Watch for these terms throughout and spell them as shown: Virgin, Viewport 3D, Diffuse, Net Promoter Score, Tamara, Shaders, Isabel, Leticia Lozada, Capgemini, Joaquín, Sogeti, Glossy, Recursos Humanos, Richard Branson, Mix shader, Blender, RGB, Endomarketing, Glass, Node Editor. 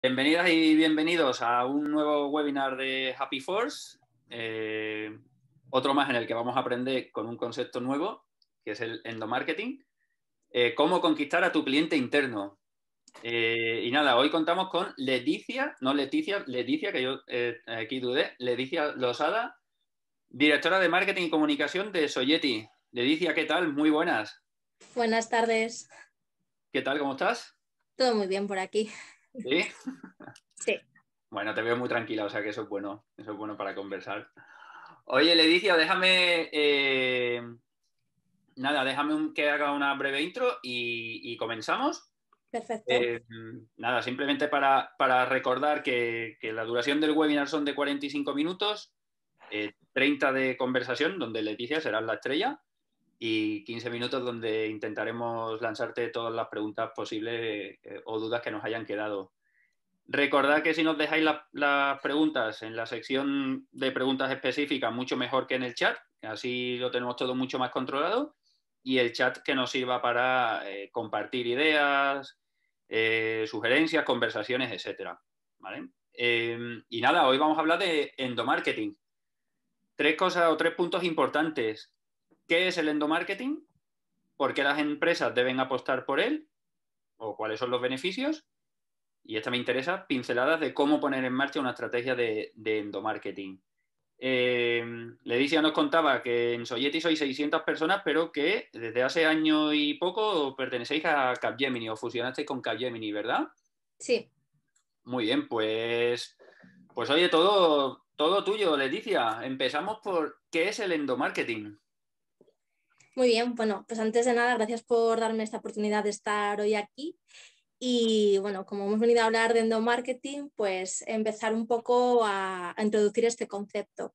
Bienvenidas y bienvenidos a un nuevo webinar de Happy Force, otro más en el que vamos a aprender con un concepto nuevo, que es el endomarketing, cómo conquistar a tu cliente interno. Y nada, hoy contamos con Leticia, que yo aquí dudé, Leticia Lozada, directora de Marketing y Comunicación de Sogeti. Leticia, ¿qué tal? Muy buenas. Buenas tardes. ¿Qué tal? ¿Cómo estás? Todo muy bien por aquí. ¿Sí? Sí. Bueno, te veo muy tranquila, o sea que eso es bueno para conversar. Oye, Leticia, déjame, que haga una breve intro y comenzamos. Perfecto. Nada, simplemente para recordar que la duración del webinar son de 45 minutos, 30 de conversación, donde Leticia será la estrella, y 15 minutos donde intentaremos lanzarte todas las preguntas posibles o dudas que nos hayan quedado. Recordad que si nos dejáis las preguntas en la sección de preguntas específicas, mucho mejor que en el chat, así lo tenemos todo mucho más controlado, y el chat que nos sirva para compartir ideas, sugerencias, conversaciones, etcétera, ¿vale? Y nada, hoy vamos a hablar de endomarketing. Tres cosas o tres puntos importantes. ¿Qué es el endomarketing? ¿Por qué las empresas deben apostar por él? ¿O cuáles son los beneficios? Y esta me interesa, pinceladas de cómo poner en marcha una estrategia de endomarketing. Leticia nos contaba que en Sogeti sois 600 personas, pero que desde hace año y poco pertenecéis a Capgemini o fusionasteis con Capgemini, ¿verdad? Sí. Muy bien, pues oye, todo tuyo, Leticia. Empezamos por ¿qué es el endomarketing? Muy bien, bueno, pues antes de nada, gracias por darme esta oportunidad de estar hoy aquí. Y bueno, como hemos venido a hablar de endomarketing, pues empezar un poco a introducir este concepto.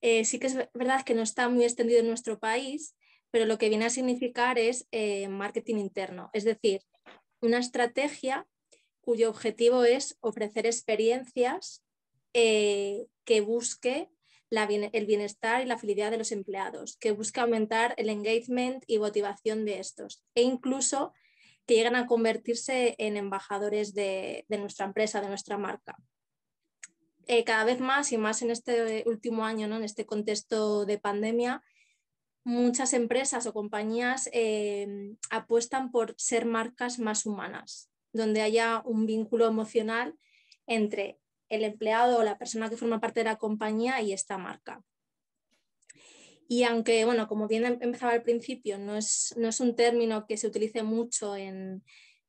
Sí que es verdad que no está muy extendido en nuestro país, pero lo que viene a significar es marketing interno, es decir, una estrategia cuyo objetivo es ofrecer experiencias que busque el bienestar y la felicidad de los empleados, que busca aumentar el engagement y motivación de estos, e incluso que llegan a convertirse en embajadores de nuestra empresa, de nuestra marca. Cada vez más y más en este último año, ¿no? En este contexto de pandemia, muchas empresas o compañías apuestan por ser marcas más humanas, donde haya un vínculo emocional entre el empleado o la persona que forma parte de la compañía y esta marca. Y aunque, bueno, como bien empezaba al principio, no es un término que se utilice mucho en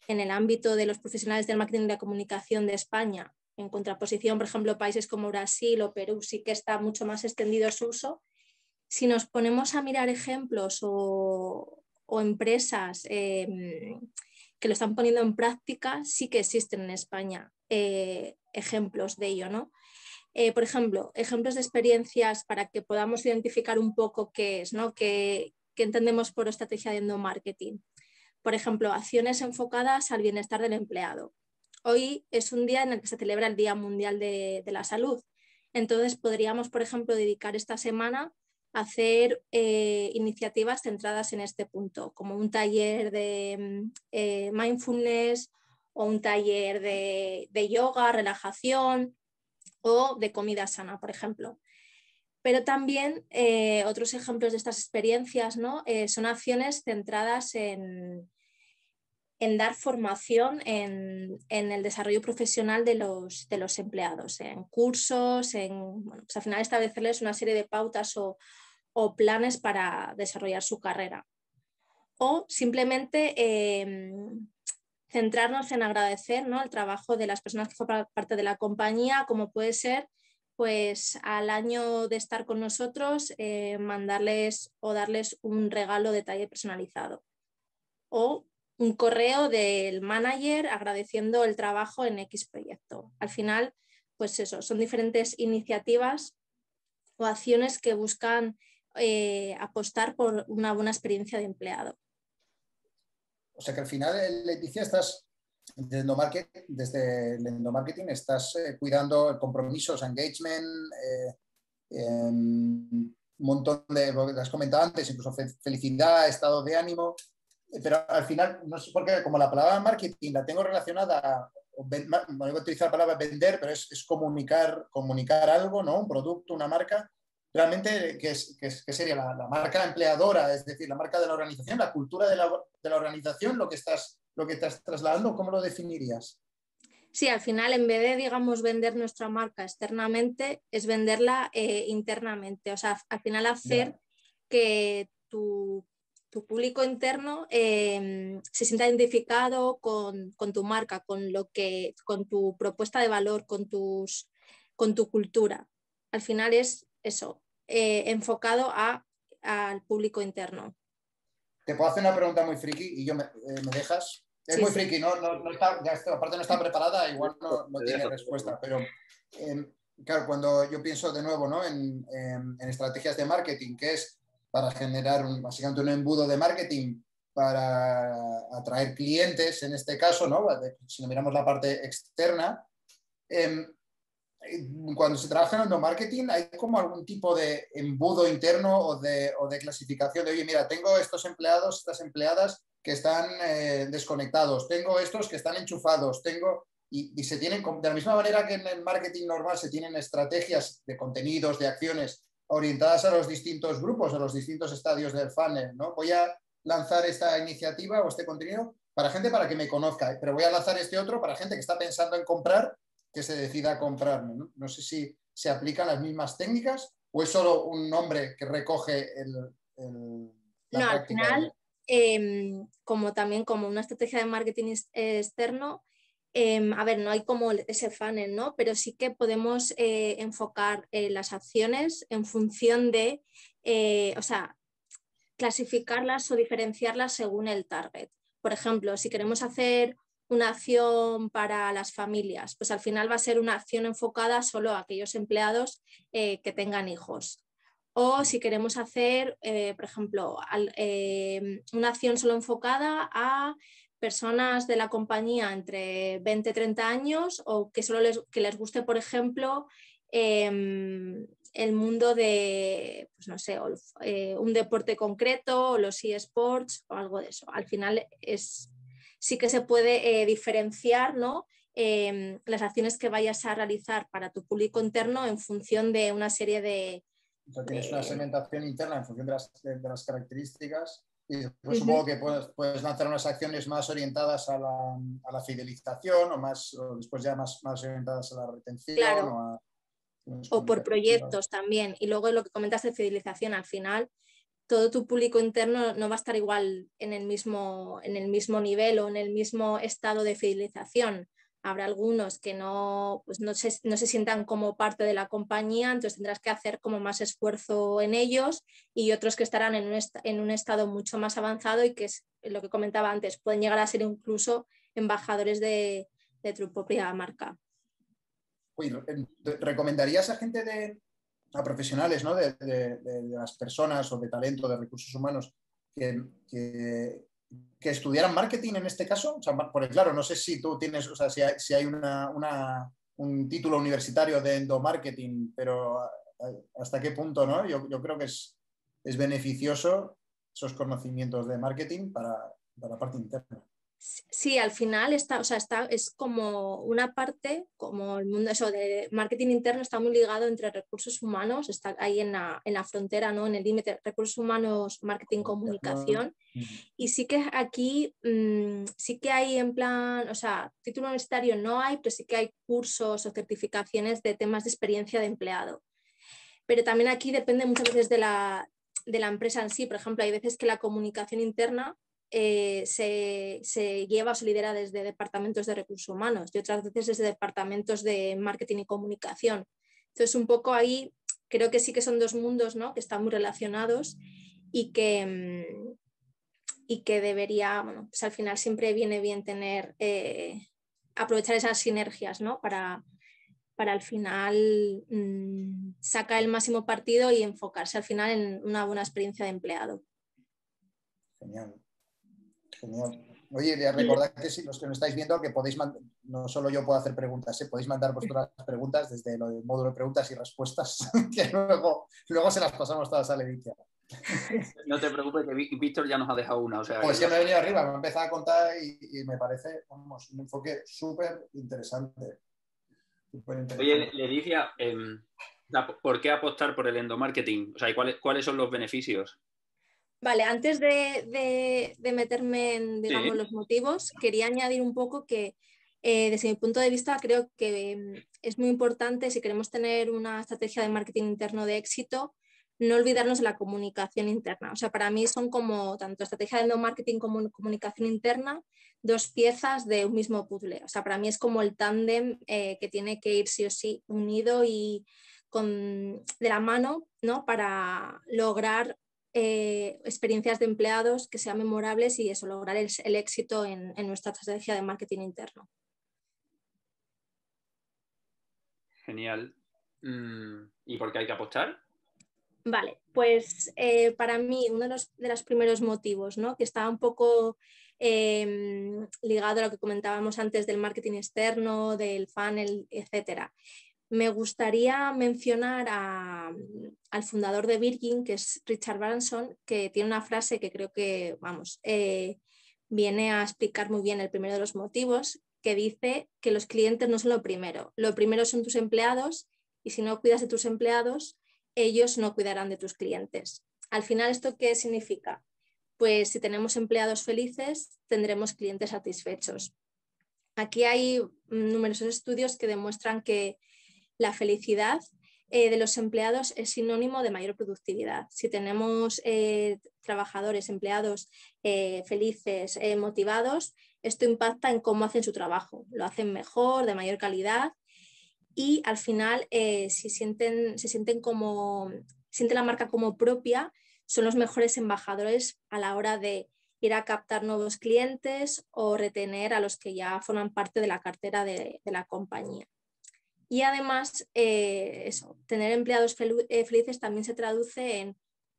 el ámbito de los profesionales del marketing y la comunicación de España. En contraposición, por ejemplo, países como Brasil o Perú sí que está mucho más extendido su uso. Si nos ponemos a mirar ejemplos o empresas que lo están poniendo en práctica, sí que existen en España ejemplos de ello, ¿no? Por ejemplo, ejemplos de experiencias para que podamos identificar un poco qué es, ¿no? Qué entendemos por estrategia de endomarketing. Por ejemplo, acciones enfocadas al bienestar del empleado. Hoy es un día en el que se celebra el Día Mundial de la Salud. Entonces podríamos, por ejemplo, dedicar esta semana a hacer iniciativas centradas en este punto, como un taller de mindfulness, o un taller de yoga, relajación o de comida sana, por ejemplo. Pero también otros ejemplos de estas experiencias, ¿no? Son acciones centradas en dar formación en el desarrollo profesional de los empleados, en cursos, bueno, pues al final establecerles una serie de pautas o planes para desarrollar su carrera. O simplemente centrarnos en agradecer, ¿no? El trabajo de las personas que forman parte de la compañía, como puede ser, pues al año de estar con nosotros, mandarles o darles un regalo de taller personalizado. O un correo del manager agradeciendo el trabajo en X proyecto. Al final, pues eso, son diferentes iniciativas o acciones que buscan apostar por una buena experiencia de empleado. O sea que al final, Leticia, estás desde el endomarketing estás cuidando el compromiso, engagement, un montón de lo que te has comentado antes, incluso felicidad, estado de ánimo, pero al final, no sé por qué, como la palabra marketing la tengo relacionada no voy a utilizar la palabra vender, pero es comunicar algo, ¿no? Un producto, una marca. Realmente, ¿qué sería la marca empleadora? Es decir, la marca de la organización, la cultura de la organización, lo que estás trasladando, ¿cómo lo definirías? Sí, al final, en vez de, digamos, vender nuestra marca externamente, es venderla internamente. O sea, al final hacer que tu público interno se sienta identificado con tu marca, con tu propuesta de valor, con tu cultura. Al final es eso, enfocado al público interno. Te puedo hacer una pregunta muy friki y ¿me dejas? Es sí, muy friki, sí. No está, ya está, aparte no está preparada, igual no tiene respuesta, pero claro, cuando yo pienso de nuevo, ¿no? en estrategias de marketing, que es para generar básicamente un embudo de marketing para atraer clientes, en este caso, ¿no? Si miramos la parte externa, cuando se trabaja en endomarketing, ¿hay como algún tipo de embudo interno o de clasificación de, oye, mira, tengo estos empleados, estas empleadas que están desconectados, tengo estos que están enchufados, y se tienen, de la misma manera que en el marketing normal se tienen estrategias de contenidos, de acciones orientadas a los distintos grupos, a los distintos estadios del funnel, ¿no? Voy a lanzar esta iniciativa o este contenido para gente para que me conozca, pero voy a lanzar este otro para gente que está pensando en comprar, que se decida a comprarme, ¿no? No sé si se aplican las mismas técnicas o es solo un nombre que recoge la práctica. Al final, como una estrategia de marketing externo, a ver, no hay como ese funnel, ¿no? Pero sí que podemos enfocar las acciones en función de, o sea, clasificarlas o diferenciarlas según el target. Por ejemplo, si queremos hacer una acción para las familias, pues al final va a ser una acción enfocada solo a aquellos empleados que tengan hijos. O si queremos hacer, por ejemplo, una acción solo enfocada a personas de la compañía entre 20 y 30 años o que solo les guste, por ejemplo, el mundo de, pues no sé, un deporte concreto o los eSports o algo de eso. Al final sí que se puede diferenciar, ¿no? Las acciones que vayas a realizar para tu público interno en función de una serie de... Entonces tienes una segmentación interna en función de las características y después supongo que puedes lanzar unas acciones más orientadas a la fidelización o después ya más orientadas a la retención. Claro. O por proyectos también. Y luego lo que comentas de fidelización, al final todo tu público interno no va a estar igual en el mismo nivel o en el mismo estado de fidelización. Habrá algunos que no se sientan como parte de la compañía, entonces tendrás que hacer como más esfuerzo en ellos, y otros que estarán en un estado mucho más avanzado y que es lo que comentaba antes, pueden llegar a ser incluso embajadores de tu propia marca. Uy, ¿recomendarías a gente a profesionales, ¿no? de las personas o de talento, de recursos humanos, que estudiaran marketing en este caso? O sea, porque claro, no sé si tú tienes, o sea, si hay un título universitario de endomarketing, pero hasta qué punto, ¿no? Yo creo que es beneficioso esos conocimientos de marketing para la parte interna. Sí, al final es como una parte, como el mundo eso de marketing interno está muy ligado entre recursos humanos, está ahí en la frontera, ¿no? En el límite recursos humanos, marketing, comunicación. Y sí que aquí sí que hay en plan, o sea, título universitario no hay, pero sí que hay cursos o certificaciones de temas de experiencia de empleado. Pero también aquí depende muchas veces de la empresa en sí. Por ejemplo, hay veces que la comunicación interna se lleva o se lidera desde departamentos de recursos humanos y otras veces desde departamentos de marketing y comunicación. Entonces, un poco ahí creo que sí que son dos mundos, ¿no? Que están muy relacionados y que debería, bueno, pues al final siempre viene bien tener, aprovechar esas sinergias, ¿no? Para al final sacar el máximo partido y enfocarse al final en una buena experiencia de empleado. Genial. Genial. Oye, recordad que si los que nos estáis viendo, que podéis mandar, no solo yo puedo hacer preguntas, podéis mandar vuestras preguntas desde el módulo de preguntas y respuestas, que luego se las pasamos todas a Leticia. No te preocupes, que Víctor ya nos ha dejado una. O sea, pues ya me he venido arriba, me he empezado a contar y me parece, vamos, un enfoque súper interesante. Oye, Leticia, ¿por qué apostar por el endomarketing? O sea, ¿cuáles son los beneficios? Vale, antes de meterme en, digamos, los motivos, quería añadir un poco que desde mi punto de vista creo que es muy importante, si queremos tener una estrategia de marketing interno de éxito, no olvidarnos de la comunicación interna. O sea, para mí son como tanto estrategia de endomarketing como comunicación interna, dos piezas de un mismo puzzle. O sea, para mí es como el tándem que tiene que ir sí o sí unido y de la mano, ¿no? Para lograr experiencias de empleados que sean memorables y eso, lograr el éxito en nuestra estrategia de marketing interno. Genial. ¿Y por qué hay que apostar? Vale, pues para mí uno de los primeros motivos, ¿no? Que está un poco ligado a lo que comentábamos antes del marketing externo, del funnel, etcétera. Me gustaría mencionar al fundador de Virgin, que es Richard Branson, que tiene una frase que creo que, vamos, viene a explicar muy bien el primero de los motivos, que dice que los clientes no son lo primero son tus empleados y si no cuidas de tus empleados, ellos no cuidarán de tus clientes. Al final, ¿esto qué significa? Pues si tenemos empleados felices, tendremos clientes satisfechos. Aquí hay numerosos estudios que demuestran que la felicidad de los empleados es sinónimo de mayor productividad. Si tenemos trabajadores, empleados felices, motivados, esto impacta en cómo hacen su trabajo. Lo hacen mejor, de mayor calidad y al final sienten la marca como propia, son los mejores embajadores a la hora de ir a captar nuevos clientes o retener a los que ya forman parte de la cartera de la compañía. Y además, tener empleados felices también se traduce en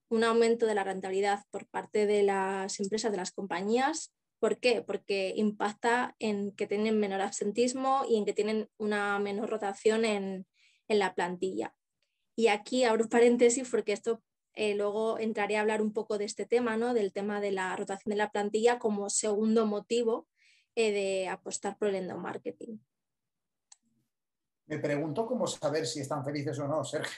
un aumento de la rentabilidad por parte de las empresas, de las compañías. ¿Por qué? Porque impacta en que tienen menor absentismo y en que tienen una menor rotación en la plantilla. Y aquí abro paréntesis porque esto luego entraré a hablar un poco de este tema, ¿no? Del tema de la rotación de la plantilla como segundo motivo de apostar por el endomarketing. Me pregunto cómo saber si están felices o no, Sergio.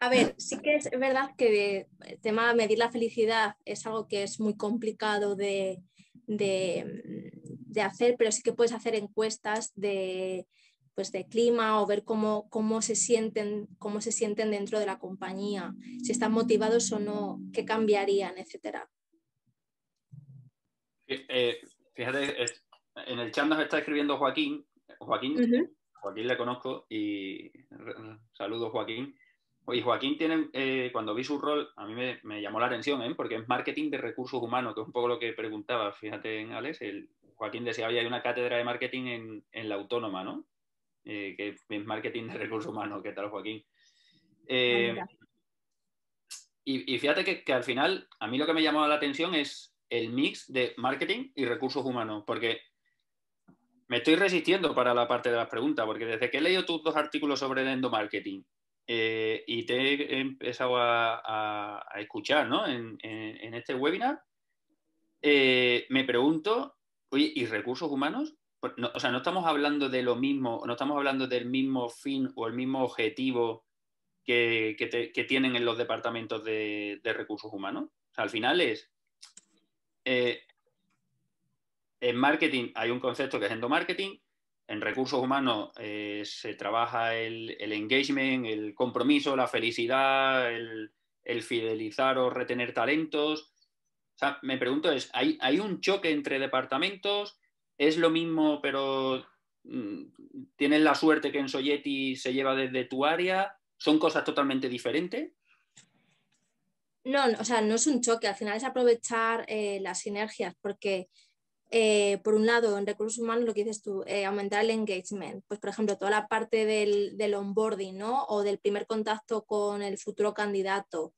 A ver, sí que es verdad que el tema de medir la felicidad es algo que es muy complicado de hacer, pero sí que puedes hacer encuestas de clima o ver cómo se sienten dentro de la compañía, si están motivados o no, qué cambiarían, etcétera. Fíjate, en el chat nos está escribiendo Joaquín, Joaquín le conozco y saludo, Joaquín. Oye, Joaquín tiene, cuando vi su rol, a mí me llamó la atención, porque es marketing de recursos humanos, que es un poco lo que preguntaba, fíjate, Alex. Joaquín decía, oye, hay una cátedra de marketing en la Autónoma, ¿no? Que es marketing de recursos humanos. ¿Qué tal, Joaquín? Y fíjate que al final, a mí lo que me llamó la atención es el mix de marketing y recursos humanos, porque me estoy resistiendo para la parte de las preguntas, porque desde que he leído tus dos artículos sobre el endomarketing y te he empezado a escuchar, ¿no? en este webinar, me pregunto, oye, ¿y recursos humanos? No, o sea, no estamos hablando de lo mismo, no estamos hablando del mismo fin o el mismo objetivo que tienen en los departamentos de recursos humanos. O sea, al final es... en marketing hay un concepto que es endomarketing, en recursos humanos se trabaja el engagement, el compromiso, la felicidad, el fidelizar o retener talentos. O sea, me pregunto, ¿hay un choque entre departamentos? ¿Es lo mismo, pero tienes la suerte que en Sogeti se lleva desde tu área? ¿Son cosas totalmente diferentes? No, o sea, no es un choque, al final es aprovechar las sinergias, porque... por un lado, en recursos humanos, lo que dices tú, aumentar el engagement. Pues, por ejemplo, toda la parte del onboarding, ¿no? O del primer contacto con el futuro candidato,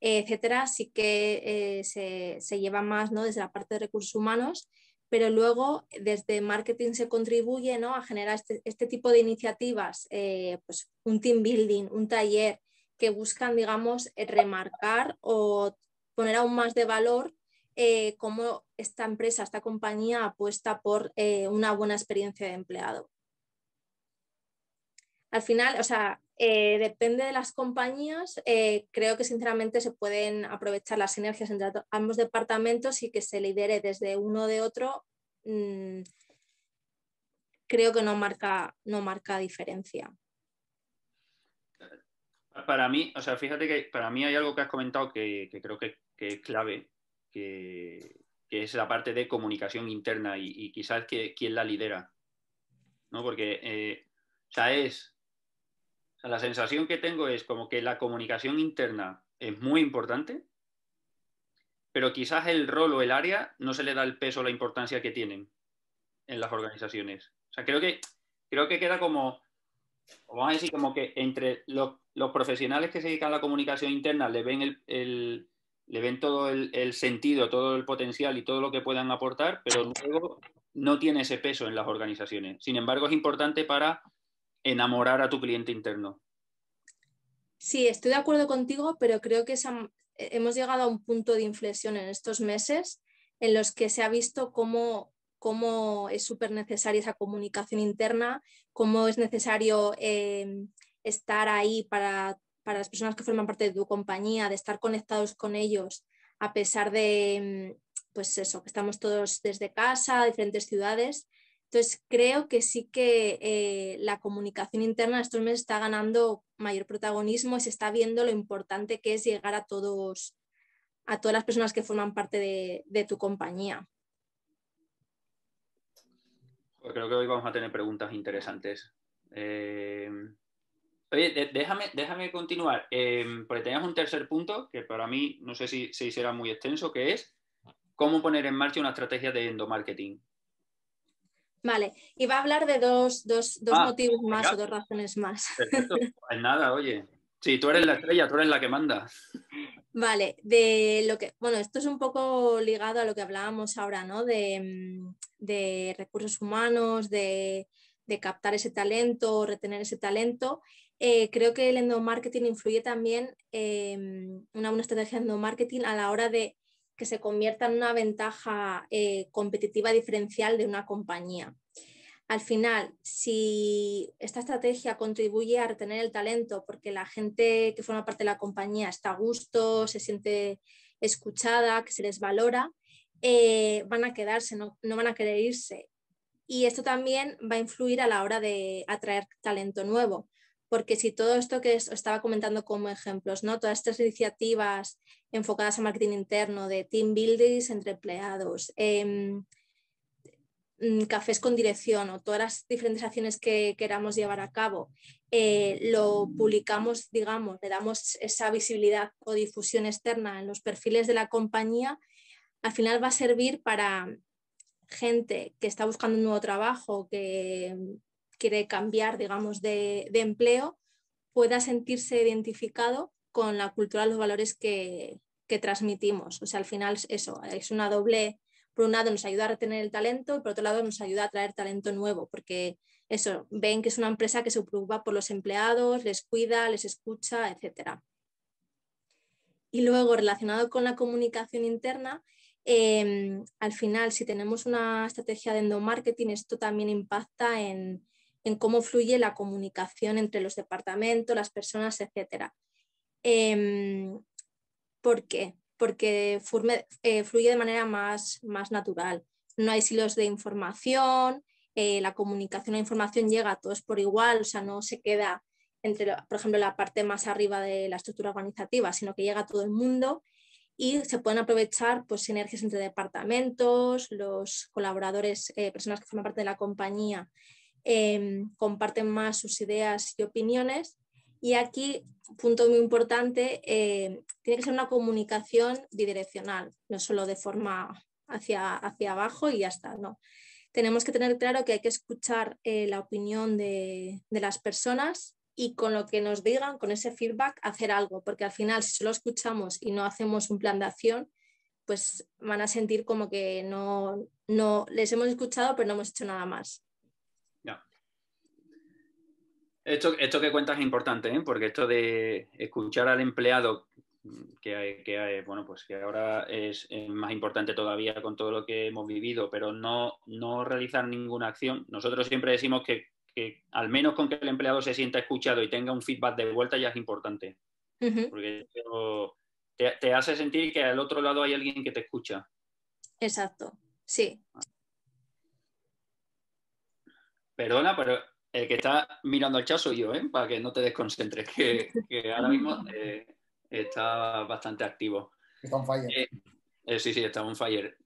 etcétera, sí que se lleva más, ¿no? Desde la parte de recursos humanos, pero luego desde marketing se contribuye, ¿no? A generar este tipo de iniciativas, pues, un team building, un taller, que buscan, digamos, remarcar o poner aún más de valor cómo esta empresa, esta compañía apuesta por una buena experiencia de empleado. Al final, o sea, depende de las compañías, creo que sinceramente se pueden aprovechar las sinergias entre ambos departamentos y que se lidere desde uno de otro, creo que no marca diferencia. Para mí, o sea, fíjate que para mí hay algo que has comentado que creo que es clave, que es la parte de comunicación interna y quizás quién la lidera, ¿no? Porque la sensación que tengo es como que la comunicación interna es muy importante, pero quizás el rol o el área no se le da el peso o la importancia que tienen en las organizaciones. O sea, creo que queda como, vamos a decir, como que entre los profesionales que se dedican a la comunicación interna le ven todo el sentido, todo el potencial y todo lo que puedan aportar, pero luego no tiene ese peso en las organizaciones. Sin embargo, es importante para enamorar a tu cliente interno. Sí, estoy de acuerdo contigo, pero creo que hemos llegado a un punto de inflexión en estos meses en los que se ha visto cómo es súper necesaria esa comunicación interna, cómo es necesario estar ahí para las personas que forman parte de tu compañía, de estar conectados con ellos, a pesar de, pues eso, que estamos todos desde casa, diferentes ciudades. Entonces, creo que sí que la comunicación interna estos meses está ganando mayor protagonismo y se está viendo lo importante que es llegar a todas las personas que forman parte de tu compañía. Pues creo que hoy vamos a tener preguntas interesantes. Oye, déjame continuar, porque tenías un tercer punto que para mí, no sé si será muy extenso, que es cómo poner en marcha una estrategia de endomarketing. Vale, y va a hablar de dos motivos más o dos razones más. Perfecto. Pues nada, oye. Sí, tú eres la estrella, tú eres la que manda. Vale, bueno, esto es un poco ligado a lo que hablábamos ahora, ¿no? De recursos humanos, de captar ese talento, retener ese talento. Creo que el endomarketing influye también, una buena estrategia de endomarketing a la hora de que se convierta en una ventaja competitiva diferencial de una compañía. Al final, si esta estrategia contribuye a retener el talento porque la gente que forma parte de la compañía está a gusto, se siente escuchada, que se les valora, van a quedarse, no van a querer irse. Y esto también va a influir a la hora de atraer talento nuevo. Porque si todo esto que os estaba comentando como ejemplos, ¿no? Todas estas iniciativas enfocadas a marketing interno, de team buildings entre empleados, cafés con dirección o todas las diferentes acciones que queramos llevar a cabo, lo publicamos, digamos, le damos esa visibilidad o difusión externa en los perfiles de la compañía, al final va a servir para gente que está buscando un nuevo trabajo, que quiere cambiar, digamos, de empleo, pueda sentirse identificado con la cultura, los valores que transmitimos. O sea, al final eso, es una doble, por un lado nos ayuda a retener el talento y por otro lado nos ayuda a atraer talento nuevo, porque eso, ven que es una empresa que se preocupa por los empleados, les cuida, les escucha, etc. Y luego, relacionado con la comunicación interna, al final, si tenemos una estrategia de endomarketing, esto también impacta en cómo fluye la comunicación entre los departamentos, las personas, etc. ¿Por qué? Porque fluye de manera más natural. No hay silos de información, la información llega a todos por igual, o sea, no se queda entre, por ejemplo, la parte más arriba de la estructura organizativa, sino que llega a todo el mundo y se pueden aprovechar, pues, sinergias entre departamentos, los colaboradores, personas que forman parte de la compañía, comparten más sus ideas y opiniones. Y aquí, punto muy importante, tiene que ser una comunicación bidireccional, no solo de forma hacia abajo y ya está, ¿no? Tenemos que tener claro que hay que escuchar la opinión de las personas y con lo que nos digan, con ese feedback, hacer algo, porque al final, si solo escuchamos y no hacemos un plan de acción, pues van a sentir como que no les hemos escuchado, pero no hemos hecho nada más. Esto que cuentas es importante, ¿eh? Porque esto de escuchar al empleado, que ahora es más importante todavía con todo lo que hemos vivido, pero no realizar ninguna acción. Nosotros siempre decimos que al menos con que el empleado se sienta escuchado y tenga un feedback de vuelta ya es importante. Uh-huh. Porque te hace sentir que al otro lado hay alguien que te escucha. Exacto, sí. Perdona, pero el que está mirando al chat soy yo, ¿eh? Para que no te desconcentres, que ahora mismo... Está bastante activo. Está on fire. Sí, está on fire.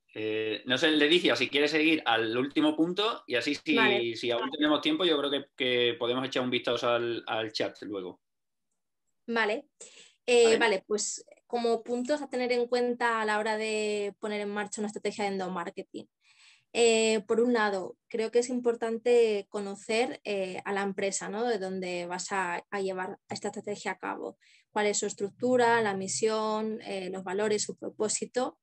No sé, Leticia, si quieres seguir al último punto y así si aún tenemos tiempo, yo creo que podemos echar un vistazo al chat luego. Vale. Vale, pues como puntos a tener en cuenta a la hora de poner en marcha una estrategia de endomarketing. Por un lado, creo que es importante conocer a la empresa, ¿no? De dónde vas a llevar esta estrategia a cabo, cuál es su estructura, la misión, los valores, su propósito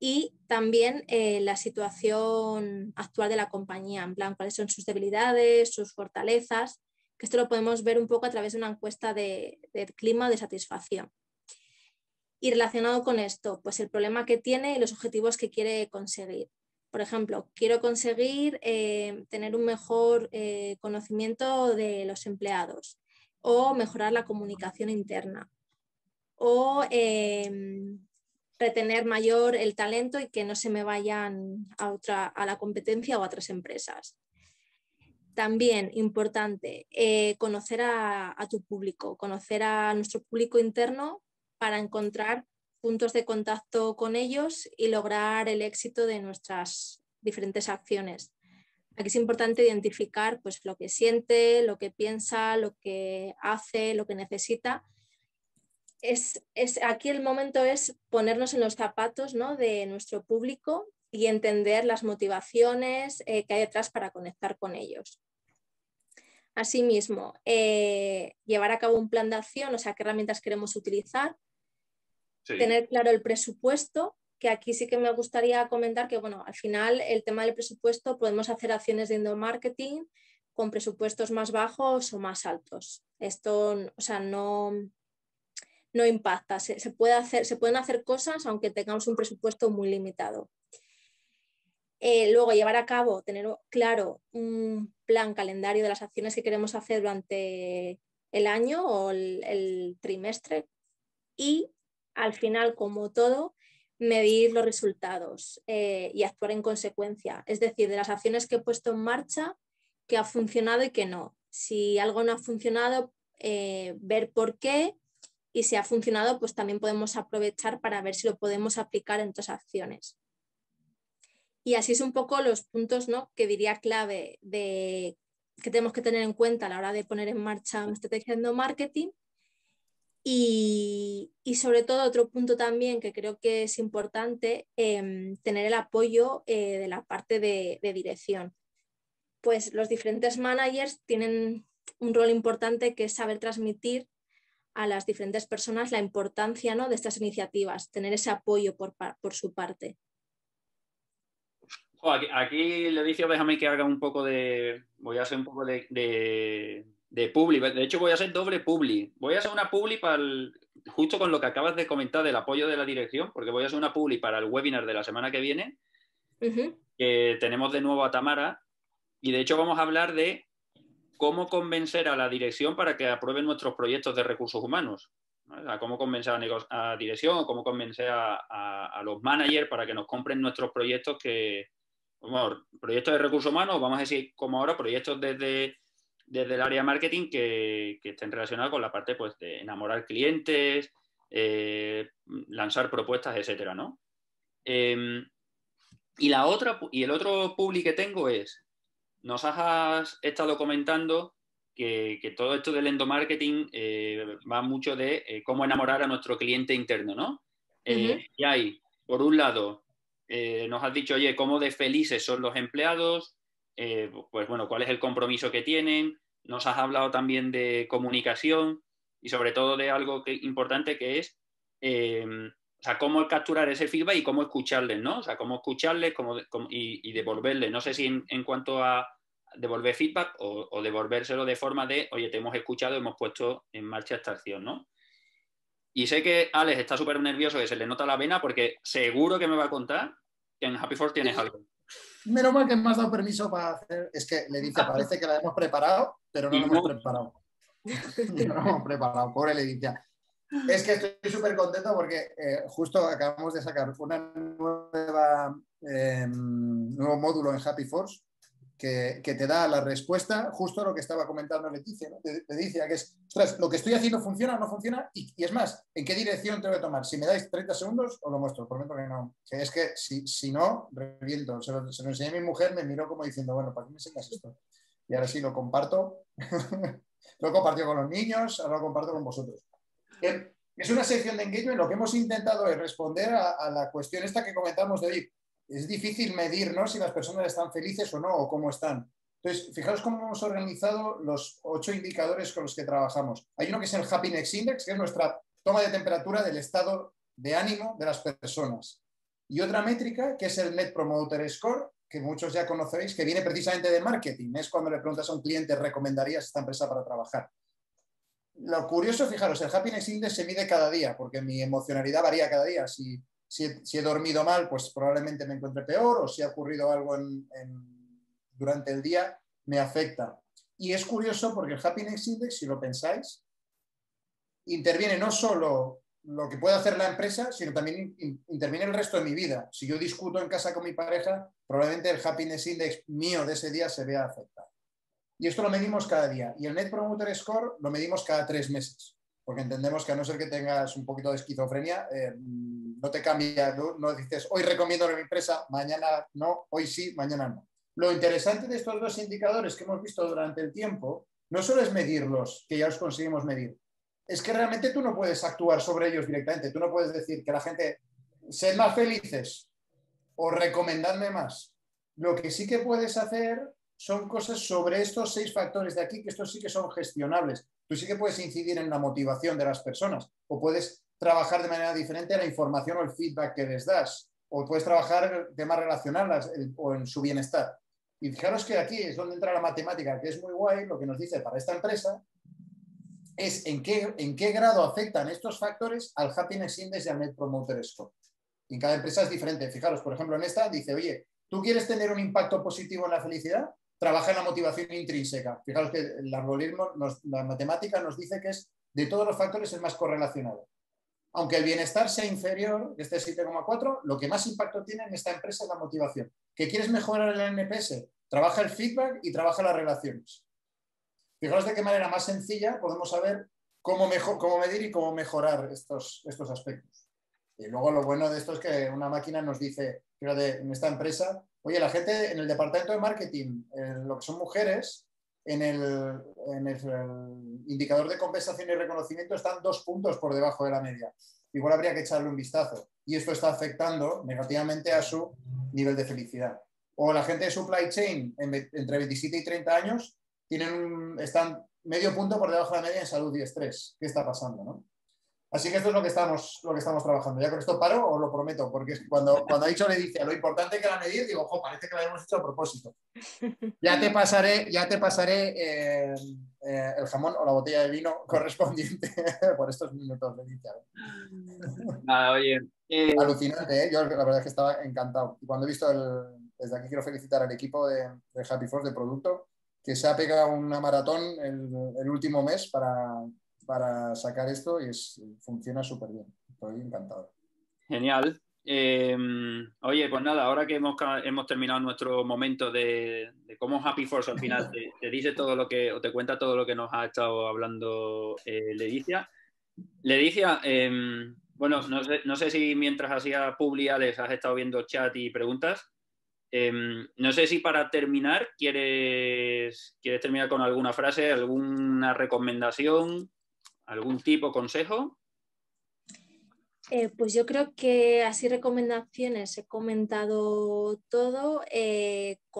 y también la situación actual de la compañía, en plan cuáles son sus debilidades, sus fortalezas, que esto lo podemos ver un poco a través de una encuesta de clima de satisfacción. Y relacionado con esto, pues el problema que tiene y los objetivos que quiere conseguir. Por ejemplo, quiero conseguir tener un mejor conocimiento de los empleados o mejorar la comunicación interna o retener mayor el talento y que no se me vayan a la competencia o a otras empresas. También importante conocer a tu público, conocer a nuestro público interno para encontrar puntos de contacto con ellos y lograr el éxito de nuestras diferentes acciones. Aquí es importante identificar pues, lo que siente, lo que piensa, lo que hace, lo que necesita. Aquí el momento es ponernos en los zapatos, ¿no? de nuestro público y entender las motivaciones que hay detrás para conectar con ellos. Asimismo, llevar a cabo un plan de acción, o sea, qué herramientas queremos utilizar. Sí. Tener claro el presupuesto, que aquí sí que me gustaría comentar que, bueno, al final el tema del presupuesto podemos hacer acciones de endomarketing con presupuestos más bajos o más altos. Esto, o sea, no impacta. Se pueden hacer cosas aunque tengamos un presupuesto muy limitado. Luego, llevar a cabo, tener claro un plan calendario de las acciones que queremos hacer durante el año o el trimestre y... Al final, como todo, medir los resultados y actuar en consecuencia. Es decir, de las acciones que he puesto en marcha, qué ha funcionado y qué no. Si algo no ha funcionado, ver por qué. Y si ha funcionado, pues también podemos aprovechar para ver si lo podemos aplicar en otras acciones. Y así es un poco los puntos, ¿no? que diría clave que tenemos que tener en cuenta a la hora de poner en marcha una estrategia de endomarketing. Y sobre todo otro punto también que creo que es importante, tener el apoyo de la parte de dirección. Pues los diferentes managers tienen un rol importante que es saber transmitir a las diferentes personas la importancia, ¿no? de estas iniciativas, tener ese apoyo por su parte. Aquí le dice, déjame que haga un poco de... Voy a hacer un poco de publi, de hecho voy a hacer doble publi. Voy a hacer una publi justo con lo que acabas de comentar del apoyo de la dirección, porque voy a hacer una publi para el webinar de la semana que viene, que tenemos de nuevo a Tamara, y de hecho vamos a hablar de cómo convencer a la dirección para que aprueben nuestros proyectos de recursos humanos, ¿no? A cómo convencer a dirección, o cómo convencer a los managers para que nos compren nuestros proyectos proyectos de recursos humanos, vamos a decir como ahora, proyectos desde el área de marketing que estén relacionados con la parte pues, de enamorar clientes, lanzar propuestas, etcétera, ¿no? Y el otro public que tengo es, nos has estado comentando que todo esto del endomarketing va mucho de cómo enamorar a nuestro cliente interno, ¿no? Y hay, por un lado, nos has dicho, oye, cómo de felices son los empleados. Pues bueno, cuál es el compromiso que tienen, nos has hablado también de comunicación y sobre todo de algo importante que es o sea, cómo capturar ese feedback y cómo escucharles, ¿no? O sea, cómo escucharles y devolverles. No sé si en cuanto a devolver feedback o devolvérselo de forma de, oye, te hemos escuchado, hemos puesto en marcha esta acción, ¿no? Y sé que Alex está súper nervioso, que se le nota la vena, porque seguro que me va a contar que en Happy Force tienes algo. Menos mal que me has dado permiso para hacer... Es que le dice, parece que la hemos preparado, pero no la hemos preparado. No la hemos preparado, pobre Leticia. Es que estoy súper contento porque justo acabamos de sacar un nuevo módulo en Happy Force que te da la respuesta justo a lo que estaba comentando Leticia, ¿no? Te dice que es, ostras, lo que estoy haciendo funciona o no funciona y es más, ¿en qué dirección tengo que tomar? Si me dais 30 segundos, os lo muestro, prometo que no. Es que si no, reviento. Se lo enseñé a mi mujer, me miró como diciendo, bueno, ¿para qué me enseñas esto? Y ahora sí, lo comparto. Lo he compartido con los niños, ahora lo comparto con vosotros. Es una sección de engagement. Lo que hemos intentado es responder a la cuestión esta que comentamos de hoy. Es difícil medir, ¿no?, si las personas están felices o no, o cómo están. Entonces, fijaos cómo hemos organizado los 8 indicadores con los que trabajamos. Hay uno que es el Happiness Index, que es nuestra toma de temperatura del estado de ánimo de las personas. Y otra métrica que es el Net Promoter Score, que muchos ya conoceréis, que viene precisamente de marketing. Es cuando le preguntas a un cliente, ¿recomendarías esta empresa para trabajar? Lo curioso, fijaros, el Happiness Index se mide cada día, porque mi emocionalidad varía cada día. Si he dormido mal, pues probablemente me encuentre peor, o si ha ocurrido algo durante el día, me afecta. Y es curioso porque el Happiness Index, si lo pensáis, interviene no solo lo que puede hacer la empresa, sino también interviene el resto de mi vida. Si yo discuto en casa con mi pareja, probablemente el Happiness Index mío de ese día se vea afectado. Y esto lo medimos cada día. Y el Net Promoter Score lo medimos cada 3 meses. Porque entendemos que a no ser que tengas un poquito de esquizofrenia, no te cambia, no dices, hoy recomiendo a mi empresa, mañana no, hoy sí, mañana no. Lo interesante de estos 2 indicadores que hemos visto durante el tiempo, no solo es medirlos, que ya los conseguimos medir, es que realmente tú no puedes actuar sobre ellos directamente, tú no puedes decir que la gente, sed más felices o recomendadme más. Lo que sí que puedes hacer son cosas sobre estos 6 factores de aquí, que estos sí que son gestionables. Tú sí que puedes incidir en la motivación de las personas, o puedes trabajar de manera diferente la información o el feedback que les das, o puedes trabajar temas relacionales o en su bienestar. Y fijaros que aquí es donde entra la matemática, que es muy guay. Lo que nos dice para esta empresa es en qué grado afectan estos factores al Happiness Index y al Net Promoter Score. Y en cada empresa es diferente. Fijaros, por ejemplo, en esta dice, oye, ¿tú quieres tener un impacto positivo en la felicidad? Trabaja en la motivación intrínseca. Fijaros que el algoritmo, la matemática nos dice que es de todos los factores el más correlacionado. Aunque el bienestar sea inferior, este 7,4, lo que más impacto tiene en esta empresa es la motivación. ¿Que quieres mejorar el NPS? Trabaja el feedback y trabaja las relaciones. Fijaros de qué manera más sencilla podemos saber cómo medir y cómo mejorar estos aspectos. Y luego lo bueno de esto es que una máquina nos dice, fíjate, en esta empresa, oye, la gente en el departamento de marketing, lo que son mujeres, en el indicador de compensación y reconocimiento están 2 puntos por debajo de la media. Igual habría que echarle un vistazo. Y esto está afectando negativamente a su nivel de felicidad. O la gente de supply chain, entre 27 y 30 años, están medio punto por debajo de la media en salud y estrés. ¿Qué está pasando, no? Así que esto es lo que estamos trabajando. Ya con esto paro, os lo prometo, porque cuando ha dicho le dice lo importante que la medir, digo, ojo, parece que lo hemos hecho a propósito. Ya te pasaré el jamón o la botella de vino correspondiente por estos minutos, Leticia. Nada, oye. Alucinante, ¿eh? Yo la verdad es que estaba encantado. Y cuando he visto desde aquí quiero felicitar al equipo de Happy Force de producto, que se ha pegado una maratón el último mes para sacar esto y funciona súper bien. Estoy encantado. Genial. Oye, pues nada, ahora que hemos terminado nuestro momento de cómo Happy Force al final te dice todo lo que, o te cuenta todo lo que nos ha estado hablando Leticia. Leticia, bueno, no sé si mientras hacía publi, Alex, has estado viendo chat y preguntas. No sé si para terminar quieres terminar con alguna frase, alguna recomendación. ¿Algún tipo de consejo? Pues yo creo que así recomendaciones he comentado todo.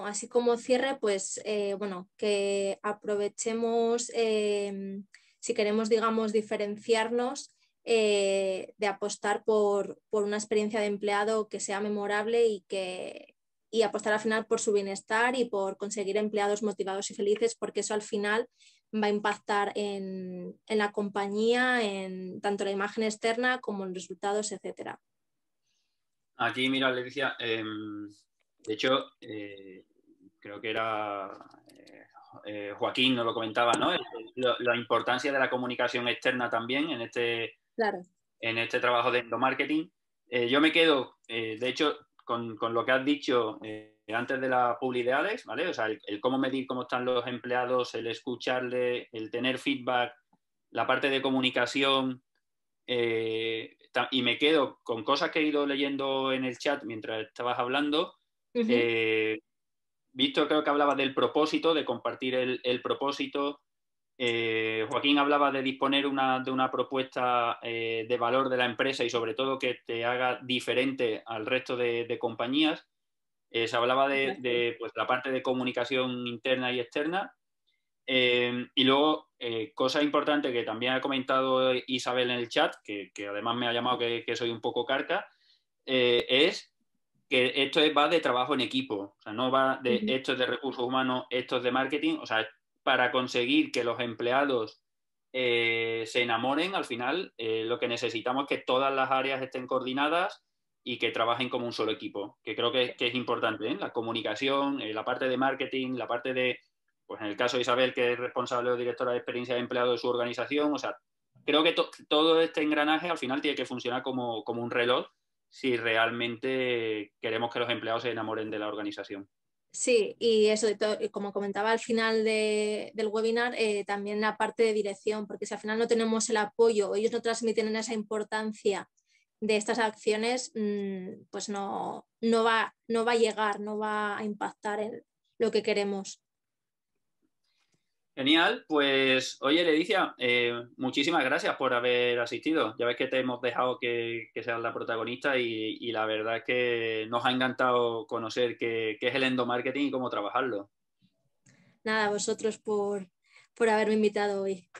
Así como cierre, pues bueno, que aprovechemos, si queremos, digamos, diferenciarnos, de apostar por una experiencia de empleado que sea memorable y que, y apostar al final por su bienestar y por conseguir empleados motivados y felices, porque eso al final va a impactar en la compañía, en tanto la imagen externa como en resultados, etcétera. Aquí, mira, Leticia, de hecho, creo que era Joaquín nos lo comentaba, ¿no? La importancia de la comunicación externa también en este, claro, en este trabajo de endomarketing. Yo me quedo, de hecho, con lo que has dicho antes de las publicidades, ¿vale? O sea, el cómo medir cómo están los empleados, el escucharle, el tener feedback, la parte de comunicación. Y me quedo con cosas que he ido leyendo en el chat mientras estabas hablando. Uh-huh. Víctor creo que hablaba del propósito, de compartir el propósito. Joaquín hablaba de disponer de una propuesta de valor de la empresa y sobre todo que te haga diferente al resto de compañías. Se hablaba de pues, la parte de comunicación interna y externa. Y luego, cosa importante que también ha comentado Isabel en el chat, que además me ha llamado que soy un poco carca, es que esto va de trabajo en equipo. O sea, no va de esto es de recursos humanos, esto es de marketing. O sea, para conseguir que los empleados se enamoren, al final lo que necesitamos es que todas las áreas estén coordinadas y que trabajen como un solo equipo, que creo que es importante, ¿eh? La comunicación, la parte de marketing, la parte de, pues en el caso de Isabel, que es responsable o directora de experiencia de empleado de su organización. O sea, creo que todo este engranaje al final tiene que funcionar como un reloj si realmente queremos que los empleados se enamoren de la organización. Sí, y eso, como comentaba al final del webinar, también la parte de dirección, porque si al final no tenemos el apoyo, ellos no transmiten esa importancia de estas acciones, pues no va a llegar, no va a impactar en lo que queremos. Genial, pues oye, Leticia, muchísimas gracias por haber asistido. Ya ves que te hemos dejado que seas la protagonista y la verdad es que nos ha encantado conocer qué es el endomarketing y cómo trabajarlo. Nada, vosotros por haberme invitado hoy.